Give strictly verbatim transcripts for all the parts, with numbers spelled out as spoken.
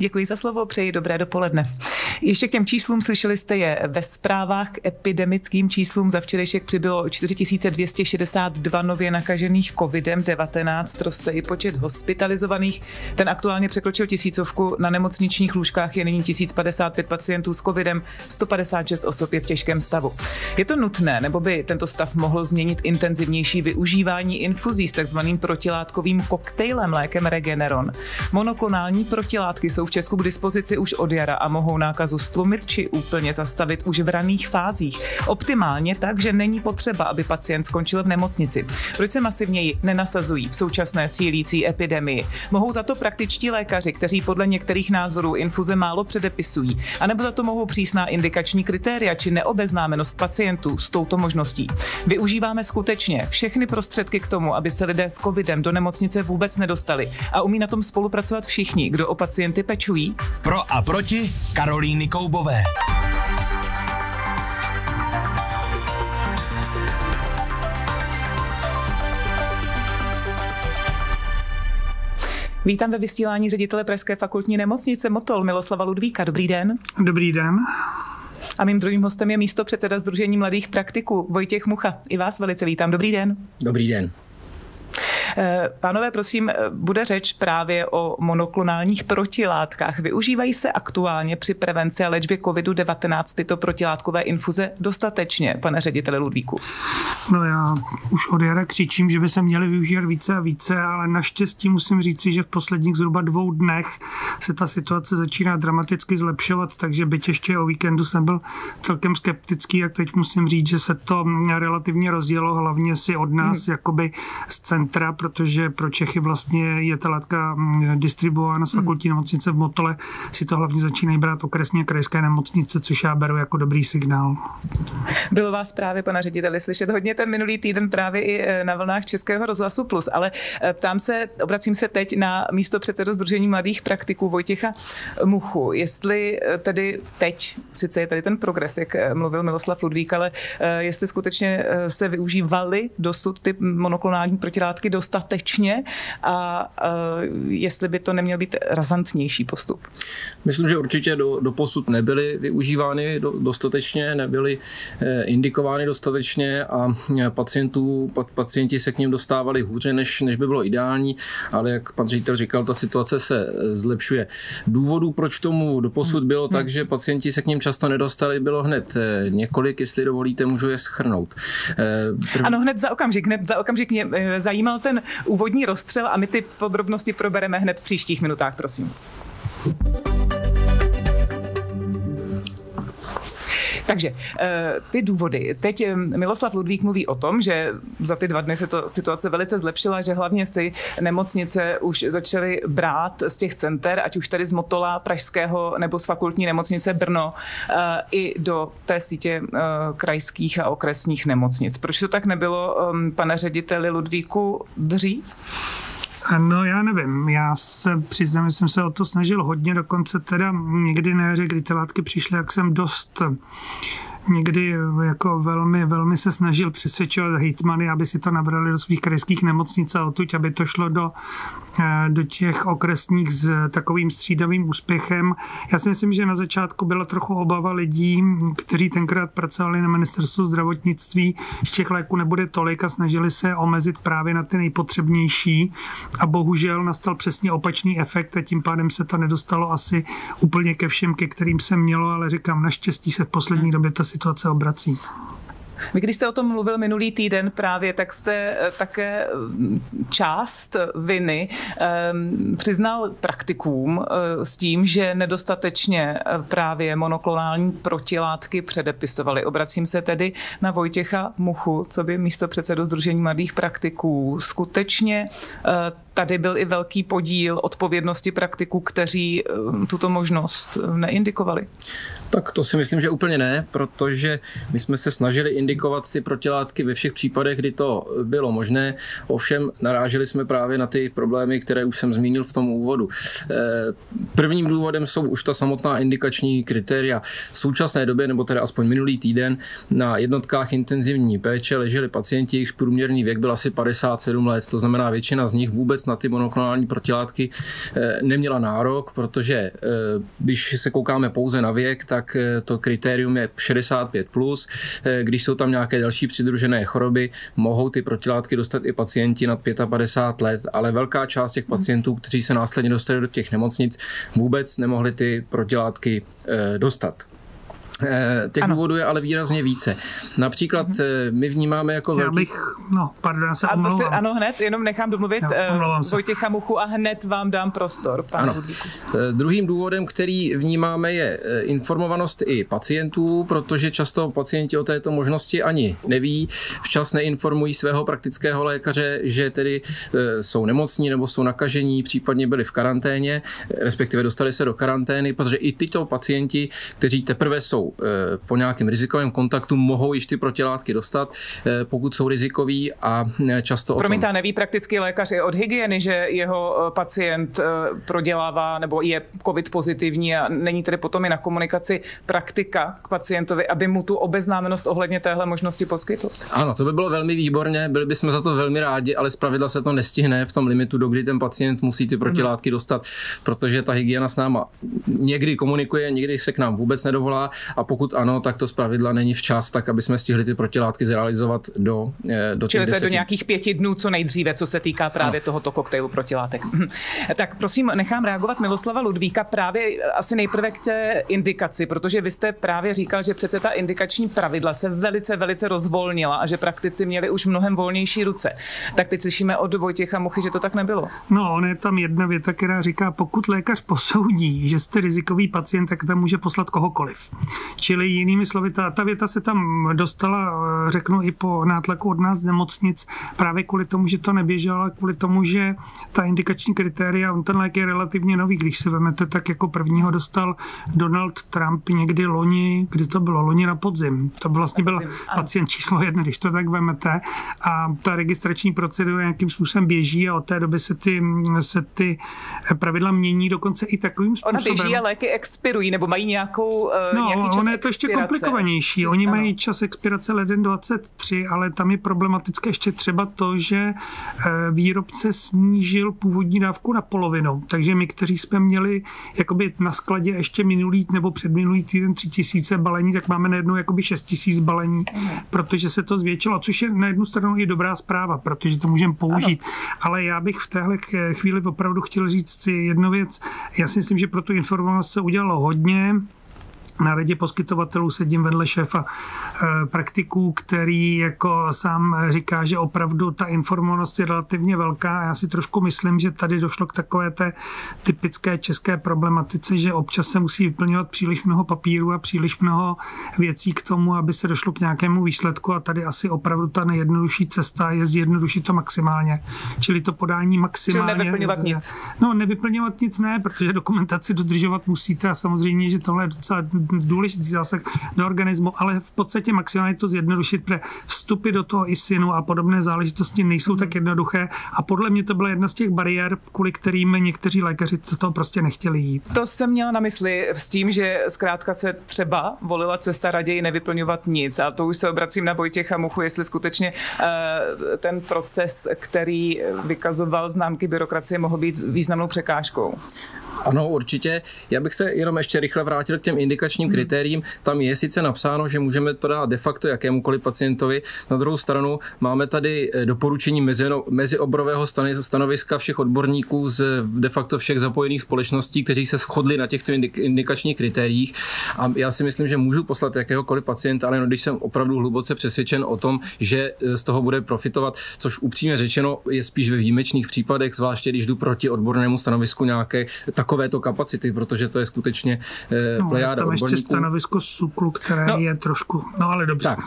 Děkuji za slovo, přeji dobré dopoledne. Ještě k těm číslům, slyšeli jste je ve zprávách k epidemickým číslům. Za včerejšek přibylo čtyři tisíce dvě stě šedesát dva nově nakažených kovidem devatenáct, roste i počet hospitalizovaných. Ten aktuálně překročil tisícovku, na nemocničních lůžkách je nyní tisíc padesát pět pacientů s covidem, sto padesát šest osob je v těžkém stavu. Je to nutné, nebo by tento stav mohl změnit intenzivnější využívání infuzí s takzvaným protilátkovým koktejlem lékem Regeneron? Monoklonální protilátky jsou v Česku k dispozici už od jara a mohou nákazu stlumit či úplně zastavit už v raných fázích. Optimálně tak, že není potřeba, aby pacient skončil v nemocnici. Proč se masivněji nenasazují v současné sílící epidemii? Mohou za to praktičtí lékaři, kteří podle některých názorů infuze málo předepisují, anebo za to mohou přísná indikační kritéria či neobeznámenost pacientů s touto možností. Využíváme skutečně všechny prostředky k tomu, aby se lidé s covidem do nemocnice vůbec nedostali, a umí na tom spolupracovat všichni, kdo o pacienty pečují? Pro a proti Karolíny Koubové. Vítám ve vysílání ředitele Pražské fakultní nemocnice Motol Miloslava Ludvíka. Dobrý den. Dobrý den. A mým druhým hostem je místopředseda Sdružení mladých praktiků Vojtěch Mucha. I vás velice vítám. Dobrý den. Dobrý den. Pánové, prosím, bude řeč právě o monoklonálních protilátkách. Využívají se aktuálně při prevenci a léčbě covidu devatenáct tyto protilátkové infuze dostatečně, pane řediteli Ludvíku? No já už od jara křičím, že by se měly využívat více a více, ale naštěstí musím říci, že v posledních zhruba dvou dnech se ta situace začíná dramaticky zlepšovat, takže byť ještě o víkendu jsem byl celkem skeptický, a teď musím říct, že se to relativně rozjelo, hlavně si od nás hmm. jakoby z centra, protože pro Čechy vlastně je ta látka distribuována z fakultní nemocnice v Motole, si to hlavně začínají brát okresní a krajské nemocnice, což já beru jako dobrý signál. Bylo vás právě, pana řediteli, slyšet hodně ten minulý týden právě i na vlnách Českého rozhlasu Plus, ale ptám se, obracím se teď na místopředsedu Sdružení mladých praktiků Vojtěcha Muchu. Jestli tedy teď, sice je tady ten progres, jak mluvil Miloslav Ludvík, ale jestli skutečně se využívaly dosud ty monoklonální protilátky dost dostatečně a uh, jestli by to neměl být razantnější postup. Myslím, že určitě do, do posud nebyly využívány do, dostatečně, nebyly eh, indikovány dostatečně a pacientů, pa, pacienti se k ním dostávali hůře, než, než by bylo ideální, ale jak pan ředitel říkal, ta situace se zlepšuje. Důvodů, proč tomu do posud bylo hmm. tak, že pacienti se k ním často nedostali, bylo hned eh, několik, jestli dovolíte, můžu je shrnout. Eh, prv... Ano, hned za okamžik, hned za okamžik mě eh, zajímal ten úvodní rozstřel a my ty podrobnosti probereme hned v příštích minutách, prosím. Takže ty důvody. Teď Miloslav Ludvík mluví o tom, že za ty dva dny se to situace velice zlepšila, že hlavně si nemocnice už začaly brát z těch center, ať už tady z Motola pražského nebo z fakultní nemocnice Brno, i do té sítě krajských a okresních nemocnic. Proč to tak nebylo, pane řediteli Ludvíku, dřív? No já nevím, já se přiznám, že jsem se o to snažil hodně, dokonce teda někdy na jaře, kdy ty látky přišly, jak jsem dost někdy jako velmi, velmi se snažil přesvědčovat hejtmany, aby si to nabrali do svých krajských nemocnic a odtud, aby to šlo do, do těch okresních s takovým střídavým úspěchem. Já si myslím, že na začátku byla trochu obava lidí, kteří tenkrát pracovali na ministerstvu zdravotnictví, že těch léků nebude tolik a snažili se omezit právě na ty nejpotřebnější a bohužel nastal přesně opačný efekt a tím pádem se to nedostalo asi úplně ke všem, ke kterým se mělo, ale říkám, naštěstí se v poslední době ta situace obrací. Vy, když jste o tom mluvil minulý týden právě, tak jste také část viny um, přiznal praktikům uh, s tím, že nedostatečně právě monoklonální protilátky předepisovali. Obracím se tedy na Vojtěcha Muchu, co by místopředsedu Sdružení mladých praktiků. Skutečně uh, tady byl i velký podíl odpovědnosti praktiků, kteří uh, tuto možnost neindikovali. Tak to si myslím, že úplně ne, protože my jsme se snažili indikovat ty protilátky ve všech případech, kdy to bylo možné. Ovšem naráželi jsme právě na ty problémy, které už jsem zmínil v tom úvodu. Prvním důvodem jsou už ta samotná indikační kritéria. V současné době, nebo tedy aspoň minulý týden, na jednotkách intenzivní péče leželi pacienti, jejichž průměrný věk byl asi padesát sedm let. To znamená, většina z nich vůbec vůbec na ty monoklonální protilátky neměla nárok, protože když se koukáme pouze na věk, tak to kritérium je šedesát pět plus. Když jsou tam nějaké další přidružené choroby, mohou ty protilátky dostat i pacienti nad padesát pět let, ale velká část těch pacientů, kteří se následně dostali do těch nemocnic, vůbec nemohli ty protilátky dostat. Těch ano. důvodů je ale výrazně více. Například mm-hmm. my vnímáme jako velký... Já bych, no, pardon, já se a prostě, ano, hned, jenom nechám domluvit já, uh, Vojtěcha Muchu a hned vám dám prostor. Ano. Druhým důvodem, který vnímáme, je informovanost i pacientů, protože často pacienti o této možnosti ani neví, včas neinformují svého praktického lékaře, že tedy uh, jsou nemocní nebo jsou nakažení, případně byli v karanténě, respektive dostali se do karantény, protože i tyto pacienti, kteří teprve jsou po nějakém rizikovém kontaktu, mohou již ty protilátky dostat, pokud jsou rizikoví a často o tom... Promiňte, neví praktický lékař i od hygieny, že jeho pacient prodělává nebo je covid pozitivní a není tedy potom i na komunikaci praktika k pacientovi, aby mu tu obeznámenost ohledně téhle možnosti poskytl? Ano, to by bylo velmi výborně, byli bychom za to velmi rádi, ale zpravidla se to nestihne v tom limitu, dokdy ten pacient musí ty protilátky hmm. dostat, protože ta hygiena s náma někdy komunikuje, někdy se k nám vůbec nedovolá. A pokud ano, tak to zpravidla není včas, tak aby jsme stihli ty protilátky zrealizovat do, do těch deseti. Čili to je do nějakých pěti dnů co nejdříve, co se týká právě no. tohoto koktejlu protilátek. Tak prosím, nechám reagovat Miloslava Ludvíka právě asi nejprve k té indikaci, protože vy jste právě říkal, že přece ta indikační pravidla se velice, velice rozvolnila a že praktici měli už mnohem volnější ruce. Tak teď slyšíme od Vojtěcha Muchy, že to tak nebylo. No, on je tam jedna věta, která říká, pokud lékař posoudí, že jste rizikový pacient, tak tam může poslat kohokoliv. Čili jinými slovy, ta, ta věta se tam dostala, řeknu, i po nátlaku od nás nemocnic, právě kvůli tomu, že to neběželo, ale kvůli tomu, že ta indikační kritéria, ten lék je relativně nový, když se vemete, tak jako prvního dostal Donald Trump někdy loni, kdy to bylo, loni na podzim. To vlastně byl pacient číslo jedna, když to tak vemete, a ta registrační procedura nějakým způsobem běží a od té doby se ty, se ty pravidla mění dokonce i takovým způsobem. Ona běží a léky expirují, nebo mají nějakou... No, nějaký... Ono je to ještě komplikovanější. Oni mají čas expirace leden dvacet tři, ale tam je problematické ještě třeba to, že výrobce snížil původní dávku na polovinu. Takže my, kteří jsme měli jakoby na skladě ještě minulý nebo předminulý týden tři tisíce balení, tak máme najednou jakoby šest tisíc balení, protože se to zvětšilo, což je na jednu stranu i dobrá zpráva, protože to můžeme použít. Ano. Ale já bych v téhle chvíli opravdu chtěl říct jednu věc. Já si myslím, že pro tu informovanost se udělalo hodně. Na radě poskytovatelů sedím vedle šéfa e, praktiků, který jako sám říká, že opravdu ta informovanost je relativně velká a já si trošku myslím, že tady došlo k takové té typické české problematice, že občas se musí vyplňovat příliš mnoho papíru a příliš mnoho věcí k tomu, aby se došlo k nějakému výsledku a tady asi opravdu ta nejjednodušší cesta je zjednodušit to maximálně. Čili to podání maximálně. Čili nevyplňovat nic. No, nevyplňovat nic ne, protože dokumentaci dodržovat musíte a samozřejmě, že tohle je docela důležitý zásah do organismu, ale v podstatě maximálně to zjednodušit, protože vstupy do toho I S I N u a podobné záležitosti nejsou tak jednoduché a podle mě to byla jedna z těch bariér, kvůli kterým někteří lékaři to prostě nechtěli jít. To jsem měla na mysli s tím, že zkrátka se třeba volila cesta raději nevyplňovat nic a to už se obracím na Vojtěcha Muchu, jestli skutečně ten proces, který vykazoval známky byrokracie, mohl být významnou překážkou. Ano, určitě. Já bych se jenom ještě rychle vrátil k těm indikačním kritériím. Tam je sice napsáno, že můžeme to dát de facto jakémukoliv pacientovi. Na druhou stranu máme tady doporučení mezioborového stanoviska všech odborníků z de facto všech zapojených společností, kteří se shodli na těchto indikačních kritériích. A já si myslím, že můžu poslat jakéhokoliv pacienta, ale no, když jsem opravdu hluboce přesvědčen o tom, že z toho bude profitovat, což upřímně řečeno je spíš ve výjimečných případech, zvláště když jdu proti odbornému stanovisku nějaké takovéto kapacity, protože to je skutečně eh, no, plejáda tam ještě odborníků. Stanovisko SÚKLu, které no, je trošku, no ale dobře. Tak.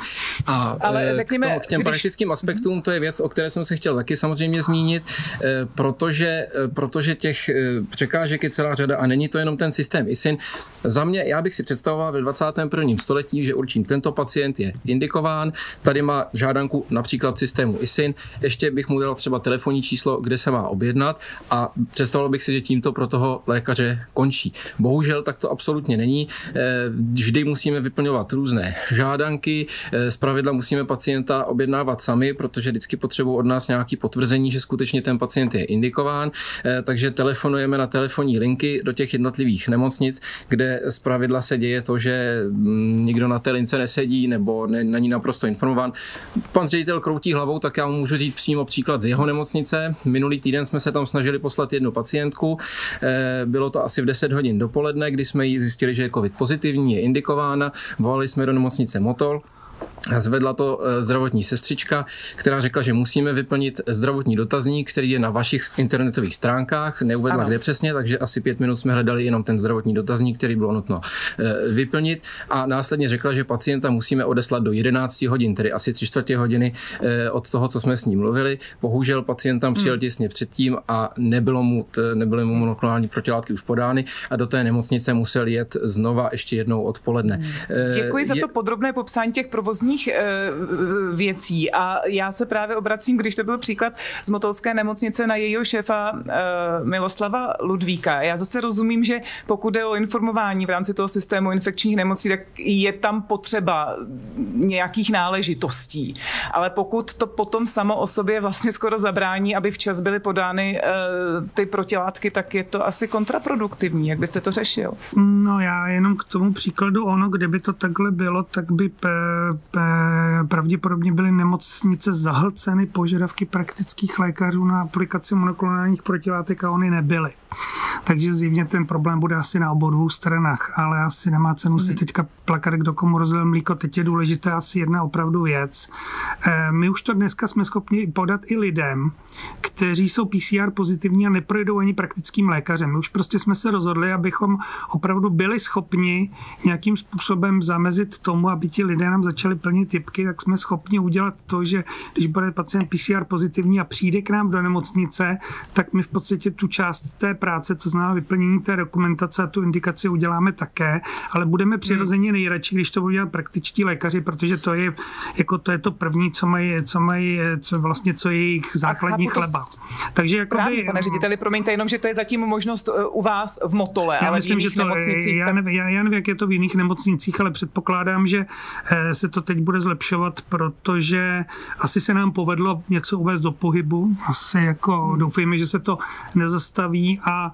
A ale řekněme, k, tomu, k těm když... praktickým aspektům, to je věc, o které jsem se chtěl taky samozřejmě zmínit, eh, protože, protože těch eh, překážek je celá řada a není to jenom ten systém I S I N. Za mě, já bych si představoval ve dvacátém prvním století, že určím, tento pacient je indikován, tady má žádanku například systému I S I N, ještě bych mu dal třeba telefonní číslo, kde se má objednat a představoval bych si, že tímto pro toho lékaře končí. Bohužel tak to absolutně není. Vždy musíme vyplňovat různé žádanky, zpravidla musíme pacienta objednávat sami, protože vždycky potřebují od nás nějaké potvrzení, že skutečně ten pacient je indikován, takže telefonujeme na telefonní linky do těch jednotlivých nemocnic, kde zpravidla se děje to, že nikdo na té lince nesedí nebo není naprosto informován. Pan ředitel kroutí hlavou, tak já můžu říct přímo příklad z jeho nemocnice. Minulý týden jsme se tam snažili poslat jednu pacientku. Bylo to asi v deset hodin dopoledne, kdy jsme jí zjistili, že je covid pozitivní, je indikována. Volali jsme do nemocnice Motol. Zvedla to zdravotní sestřička, která řekla, že musíme vyplnit zdravotní dotazník, který je na vašich internetových stránkách, neuvedla ano. kde přesně, takže asi pět minut jsme hledali jenom ten zdravotní dotazník, který bylo nutno vyplnit, a následně řekla, že pacienta musíme odeslat do jedenácti hodin, tedy asi tři čtvrtě hodiny od toho, co jsme s ním mluvili. Bohužel pacient tam přijel těsně předtím a nebylo mu, nebyly mu monoklonální protilátky už podány a do té nemocnice musel jet znova ještě jednou odpoledne. Děkuji za to je... podrobné popsání těch provozních věcí. A já se právě obracím, když to byl příklad z motolské nemocnice, na jejího šéfa Miloslava Ludvíka. Já zase rozumím, že pokud je o informování v rámci toho systému infekčních nemocí, tak je tam potřeba nějakých náležitostí. Ale pokud to potom samo o sobě vlastně skoro zabrání, aby včas byly podány ty protilátky, tak je to asi kontraproduktivní. Jak byste to řešil? No já jenom k tomu příkladu, ono, kdyby to takhle bylo, tak by pravděpodobně byly nemocnice zahlceny požadavky praktických lékařů na aplikaci monoklonálních protilátek a ony nebyly. Takže zjevně ten problém bude asi na obou dvou stranách, ale asi nemá cenu si teďka plakat, kdo komu rozlil mlíko. Teď je důležité asi jedna opravdu věc. My už to dneska jsme schopni podat i lidem, kteří jsou P C R pozitivní a neprojdou ani praktickým lékařem. My už prostě jsme se rozhodli, abychom opravdu byli schopni nějakým způsobem zamezit tomu, aby ti lidé nám začali plnit tipky, tak jsme schopni udělat to, že když bude pacient P C R pozitivní a přijde k nám do nemocnice, tak my v podstatě tu část té práce, to znamená vyplnění té dokumentace a tu indikaci uděláme také, ale budeme přirozeně nejradši, když to budou dělat praktičtí lékaři, protože to je, jako to, je to první, co mají, co mají co vlastně, co je jejich základní chleba. Takže jako právě, by, pane řediteli, promiňte jenom, že to je zatím možnost u vás v Motole, já ale myslím, v jiných že to, nemocnicích. Já, nevím, já, já nevím, jak je to v jiných nemocnicích, ale předpokládám, že se to teď bude zlepšovat, protože asi se nám povedlo něco uvést do pohybu. Asi jako doufejme, že se to nezastaví, a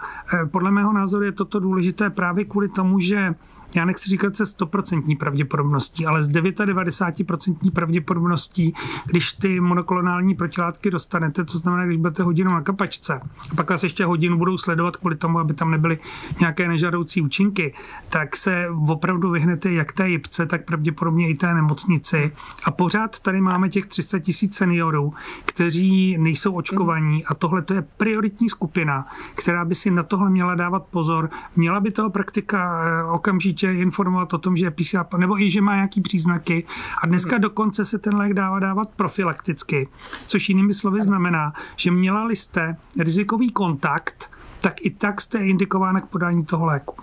podle mého názoru je toto důležité právě kvůli tomu, že já nechci říkat se stoprocentní pravděpodobností, ale z devadesáti devíti procent pravděpodobností, když ty monoklonální protilátky dostanete, to znamená, když budete hodinu na kapačce a pak vás ještě hodinu budou sledovat kvůli tomu, aby tam nebyly nějaké nežádoucí účinky, tak se opravdu vyhnete jak té jipce, tak pravděpodobně i té nemocnici. A pořád tady máme těch tři sta tisíc seniorů, kteří nejsou očkovaní, a tohle to je prioritní skupina, která by si na tohle měla dávat pozor. Měla by toho praktika okamžitě informovat o tom, že je P C R, nebo i že má nějaký příznaky. A dneska dokonce se ten lék dává dávat profilakticky, což jinými slovy znamená, že měla-li jste rizikový kontakt, tak i tak jste indikována k podání toho léku.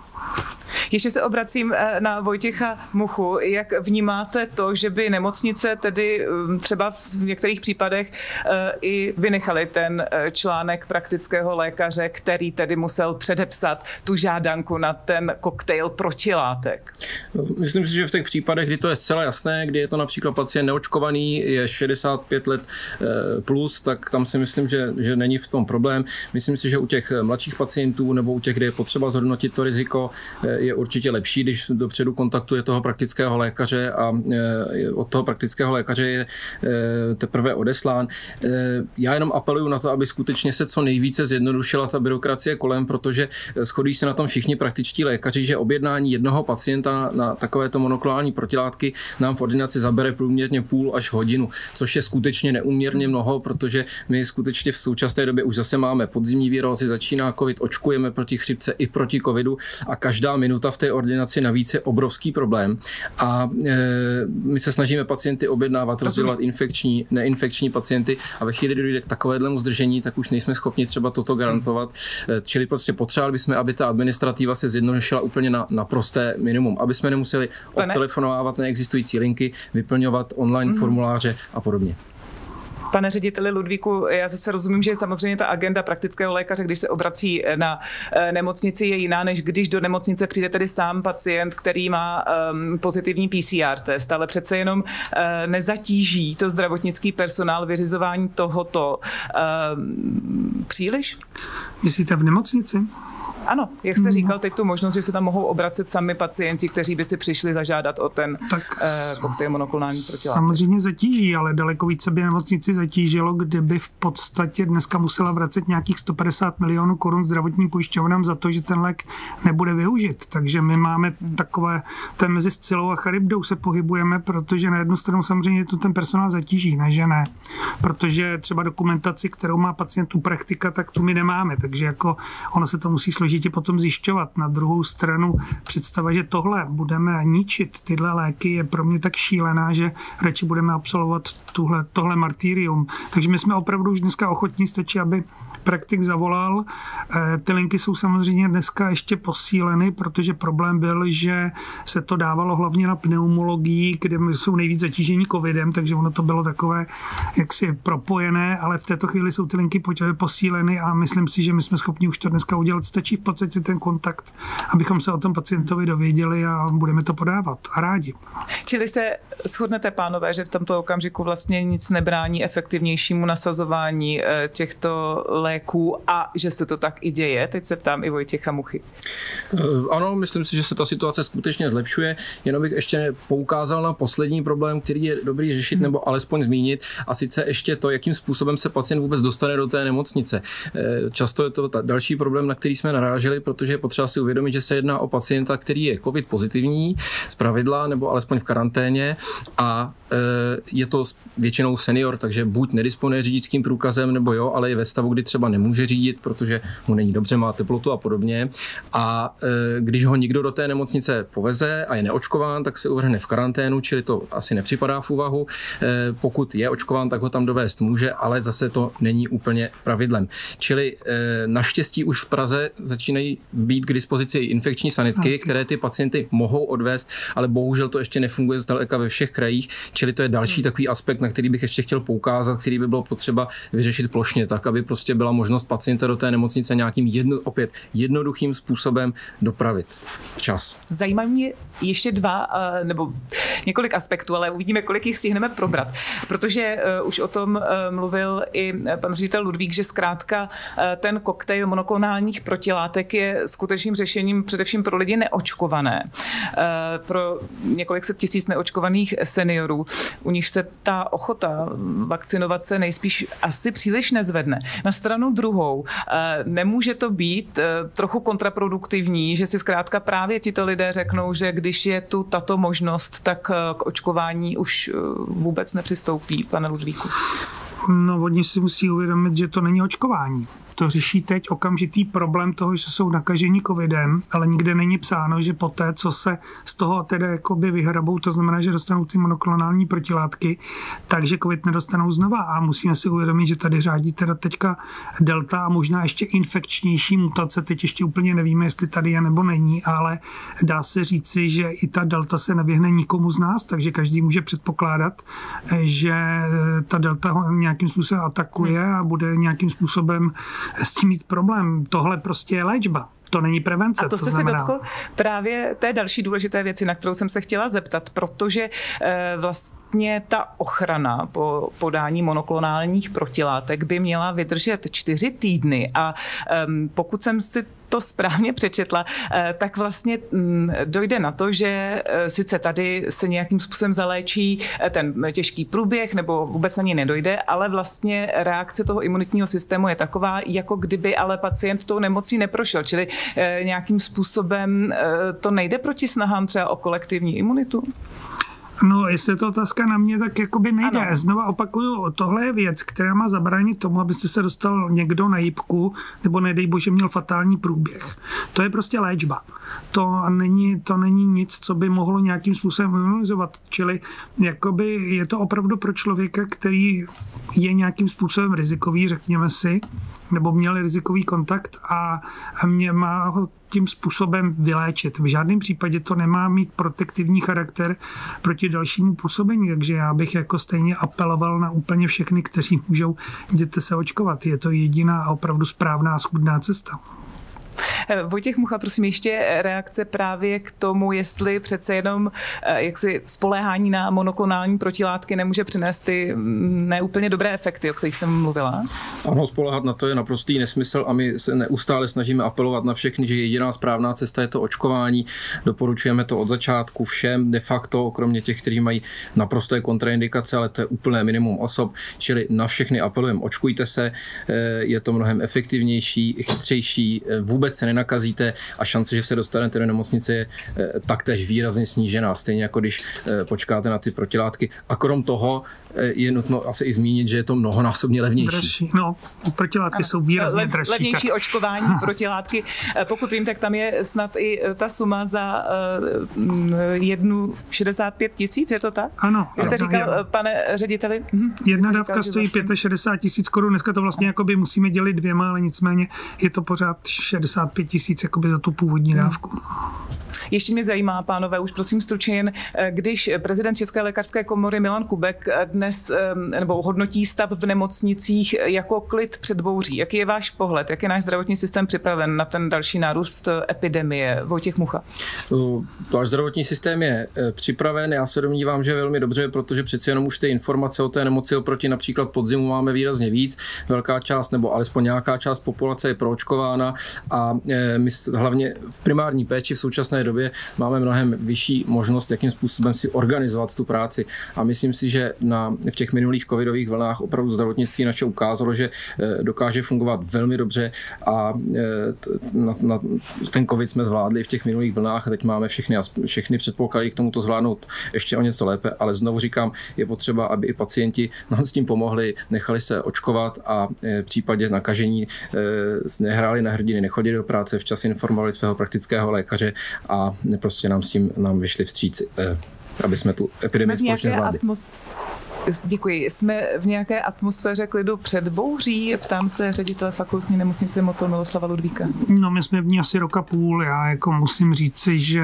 Ještě se obracím na Vojtěcha Muchu. Jak vnímáte to, že by nemocnice tedy třeba v některých případech i vynechali ten článek praktického lékaře, který tedy musel předepsat tu žádanku na ten koktejl protilátek? Myslím si, že v těch případech, kdy to je zcela jasné, kdy je to například pacient neočkovaný, je šedesát pět let plus, tak tam si myslím, že, že není v tom problém. Myslím si, že u těch mladších pacientů nebo u těch, kde je potřeba zhodnotit to riziko, je určitě lepší, když dopředu kontaktuje toho praktického lékaře a od toho praktického lékaře je teprve odeslán. Já jenom apeluju na to, aby skutečně se co nejvíce zjednodušila ta byrokracie kolem, protože shodují se na tom všichni praktičtí lékaři, že objednání jednoho pacienta na takovéto monoklonální protilátky nám v ordinaci zabere průměrně půl až hodinu, což je skutečně neúměrně mnoho, protože my skutečně v současné době už zase máme podzimní výrozy, začíná covid, očkujeme proti chřipce i proti covidu a každá minuta v té ordinaci navíc je obrovský problém a e, my se snažíme pacienty objednávat, rozdělovat infekční, neinfekční pacienty a ve chvíli, kdy dojde k takovému zdržení, tak už nejsme schopni třeba toto garantovat. E, čili prostě potřebovali bychom, aby ta administrativa se zjednodušila úplně na, na prosté minimum, aby jsme nemuseli odtelefonovávat neexistující linky, vyplňovat online mm. formuláře a podobně. Pane řediteli Ludvíku, já zase rozumím, že samozřejmě ta agenda praktického lékaře, když se obrací na nemocnici, je jiná, než když do nemocnice přijde tedy sám pacient, který má pozitivní P C R test, ale přece jenom nezatíží to zdravotnický personál vyřizování tohoto příliš? Myslíte v nemocnici? Ano, jak jste říkal, teď tu možnost, že se tam mohou obracet sami pacienti, kteří by si přišli zažádat o ten koktejl monoklonální protilátek. Samozřejmě zatíží, ale daleko více by nemocnici zatížilo, kdyby v podstatě dneska musela vracet nějakých sto padesát milionů korun zdravotním pojišťovnám za to, že ten lék nebude využit. Takže my máme takové, to je mezi Scilou a Charybdou se pohybujeme, protože na jednu stranu samozřejmě to ten personál zatíží, ne, že ne. Protože třeba dokumentaci, kterou má pacient u praktika, tak tu my nemáme. Takže jako ono se to musí složit. Můžete potom zjišťovat. Na druhou stranu představa, že tohle budeme ničit, tyhle léky, je pro mě tak šílená, že radši budeme absolvovat tuhle, tohle martýrium. Takže my jsme opravdu už dneska ochotní, stačí, aby praktik zavolal. Ty linky jsou samozřejmě dneska ještě posíleny, protože problém byl, že se to dávalo hlavně na pneumologii, kde jsou nejvíc zatížení covidem, takže ono to bylo takové jaksi propojené, ale v této chvíli jsou ty linky posíleny a myslím si, že my jsme schopni už to dneska udělat. Stačí v podstatě ten kontakt, abychom se o tom pacientovi dověděli a budeme to podávat a rádi. Čili se shodnete, pánové, že v tomto okamžiku vlastně nic nebrání efektivnějšímu nasazování těchto léků a že se to tak i děje? Teď se ptám i Vojtěcha Muchy. Ano, myslím si, že se ta situace skutečně zlepšuje, jenom bych ještě poukázal na poslední problém, který je dobrý řešit hmm. nebo alespoň zmínit, a sice ještě to, jakým způsobem se pacient vůbec dostane do té nemocnice. Často je to další problém, na který jsme naráželi, protože je potřeba si uvědomit, že se jedná o pacienta, který je covid pozitivní, zpravidla nebo alespoň v karanténě, a je to většinou senior, takže buď nedisponuje řidičským průkazem, nebo jo, ale je ve stavu, kdy třeba nemůže řídit, protože mu není dobře, má teplotu a podobně. A e, když ho nikdo do té nemocnice poveze a je neočkován, tak se uvrhne v karanténu, čili to asi nepřipadá v úvahu. E, pokud je očkován, tak ho tam dovést může, ale zase to není úplně pravidlem. Čili e, naštěstí už v Praze začínají být k dispozici i infekční sanitky, které ty pacienty mohou odvést, ale bohužel to ještě nefunguje zdaleka ve všech krajích. Čili to je další takový aspekt, na který bych ještě chtěl poukázat, který by bylo potřeba vyřešit plošně, tak aby prostě byla možnost pacienta do té nemocnice nějakým jedno, opět jednoduchým způsobem dopravit čas. Zajímají mě ještě dva nebo několik aspektů, ale uvidíme, kolik jich stihneme probrat, protože už o tom mluvil i pan ředitel Ludvík, že zkrátka ten koktejl monoklonálních protilátek je skutečným řešením především pro lidi neočkované, pro několik set tisíc neočkovaných seniorů, u nich se ta ochota vakcinovat se nejspíš asi příliš nezvedne. Na stranu druhou, nemůže to být trochu kontraproduktivní, že si zkrátka právě tito lidé řeknou, že když je tu tato možnost, tak k očkování už vůbec nepřistoupí, pane Ludvíku? No, oni si musí uvědomit, že to není očkování. To řeší teď okamžitý problém toho, že jsou nakažení covidem, ale nikde není psáno, že poté, co se z toho teda jakoby vyhrabou, to znamená, že dostanou ty monoklonální protilátky, takže covid nedostanou znova. A musíme si uvědomit, že tady řádí teda teďka delta a možná ještě infekčnější mutace. Teď ještě úplně nevíme, jestli tady je nebo není, ale dá se říci, že i ta delta se nevyhne nikomu z nás, takže každý může předpokládat, že ta delta ho nějakým způsobem atakuje a bude nějakým způsobem s tím mít problém. Tohle prostě je léčba. To není prevence. A to jste to znamená... se dotkl právě té další důležité věci, na kterou jsem se chtěla zeptat, protože e, vlastně ta ochrana po podání monoklonálních protilátek by měla vydržet čtyři týdny a e, pokud jsem si to správně přečetla, tak vlastně dojde na to, že sice tady se nějakým způsobem zaléčí ten těžký průběh, nebo vůbec na něj nedojde, ale vlastně reakce toho imunitního systému je taková, jako kdyby ale pacient tou nemocí neprošel, čili nějakým způsobem to nejde proti snahám třeba o kolektivní imunitu? No, jestli je to otázka na mě, tak jakoby nejde. Ano. Znova opakuju, tohle je věc, která má zabránit tomu, abyste se dostal někdo na jipku, nebo nedej bože měl fatální průběh. To je prostě léčba. To není, to není nic, co by mohlo nějakým způsobem imunizovat. Čili jakoby je to opravdu pro člověka, který je nějakým způsobem rizikový, řekněme si, nebo měl rizikový kontakt a mě má ho tím způsobem vyléčit. V žádném případě to nemá mít protektivní charakter proti dalšímu působení, takže já bych jako stejně apeloval na úplně všechny, kteří můžou, jděte se očkovat. Je to jediná a opravdu správná a schůdná cesta. Vojtěch Mucha, prosím, ještě reakce právě k tomu, jestli přece jenom jaksi spoléhání na monoklonální protilátky nemůže přinést ty neúplně dobré efekty, o kterých jsem mluvila. Ano, spoléhat na to je naprostý nesmysl a my se neustále snažíme apelovat na všechny, že jediná správná cesta je to očkování. Doporučujeme to od začátku všem de facto, kromě těch, kteří mají naprosté kontraindikace, ale to je úplné minimum osob, čili na všechny apelujeme, očkujte se, je to mnohem efektivnější, chytřejší, vůbec se nenakazíte a šance, že se dostanete do nemocnice, je taktéž výrazně snížená, stejně jako když počkáte na ty protilátky. A krom toho je nutno asi i zmínit, že je to mnohonásobně levnější. Dražší. No, protilátky ano, jsou výrazně lev, dražší. Levnější tak. Očkování, protilátky. Pokud vím, tak tam je snad i ta suma za jednu šedesát pět tisíc, je to tak? Ano. Vy jste ano, říkal, je... pane řediteli? Hm, jedna dávka říkal, stojí šedesát pět tisíc korun, dneska to vlastně jakoby musíme dělit dvěma, ale nicméně je to pořád šedesát pět tisíc jakoby za tu původní dávku. Ještě mě zajímá, pánové, už prosím stručně, když prezident České lékařské komory Milan Kubek dnes nebo hodnotí stav v nemocnicích jako klid před bouří. Jaký je váš pohled? Jak je náš zdravotní systém připraven na ten další nárůst epidemie? Vojtěch Mucha. Náš zdravotní systém je připraven. Já se domnívám, že velmi dobře, protože přeci jenom už ty informace o té nemoci oproti například podzimu máme výrazně víc. Velká část nebo alespoň nějaká část populace je proočkována a my hlavně v primární péči v současné době máme mnohem vyšší možnost, jakým způsobem si organizovat tu práci. A myslím si, že na, v těch minulých covidových vlnách opravdu zdravotnictví naše ukázalo, že dokáže fungovat velmi dobře a na, na, ten covid jsme zvládli v těch minulých vlnách a teď máme všechny, všechny předpoklady k tomuto zvládnout ještě o něco lépe, ale znovu říkám, je potřeba, aby i pacienti nám s tím pomohli, nechali se očkovat a v případě nakažení nehráli na hrdiny, nechodili do práce, včas informovali svého praktického lékaře a prostě nám s tím nám vyšli vstříc, eh, aby jsme tu epidemii jsme společně zvládli. Atmos... Děkuji. Jsme v nějaké atmosféře klidu před bouří? Ptám se ředitele fakultní nemocnice Motol Miloslava Ludvíka. No, my jsme v ní asi roka půl. Já jako musím říci, že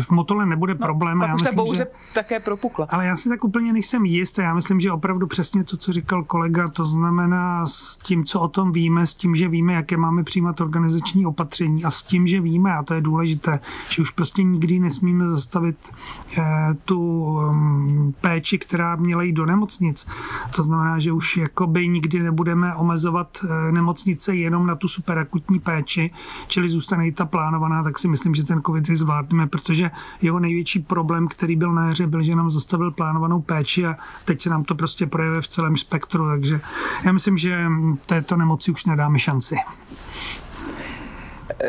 v Motole nebude no, problém. Pak já už myslím, ta bouře že... také propukla. Ale já si tak úplně nejsem jist. Já myslím, že opravdu přesně to, co říkal kolega, to znamená s tím, co o tom víme, s tím, že víme, jaké máme přijímat organizační opatření a s tím, že víme, a to je důležité, že už prostě nikdy nesmíme zastavit eh, tu um, péči, která měla do nemocnic. To znamená, že už jakoby nikdy nebudeme omezovat nemocnice jenom na tu superakutní péči, čili zůstane i ta plánovaná, tak si myslím, že ten covid zvládneme, protože jeho největší problém, který byl na jaře, byl, že nám zastavil plánovanou péči a teď se nám to prostě projevuje v celém spektru, takže já myslím, že této nemoci už nedáme šanci.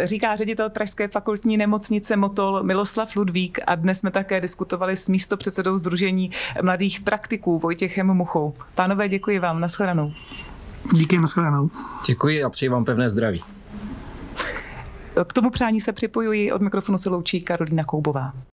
Říká ředitel Pražské fakultní nemocnice Motol Miloslav Ludvík a dnes jsme také diskutovali s místopředsedou Sdružení mladých praktiků Vojtěchem Muchou. Pánové, děkuji vám, nashledanou. Díky, nashledanou. Děkuji a přeji vám pevné zdraví. K tomu přání se připojuji, od mikrofonu se loučí Karolína Koubová.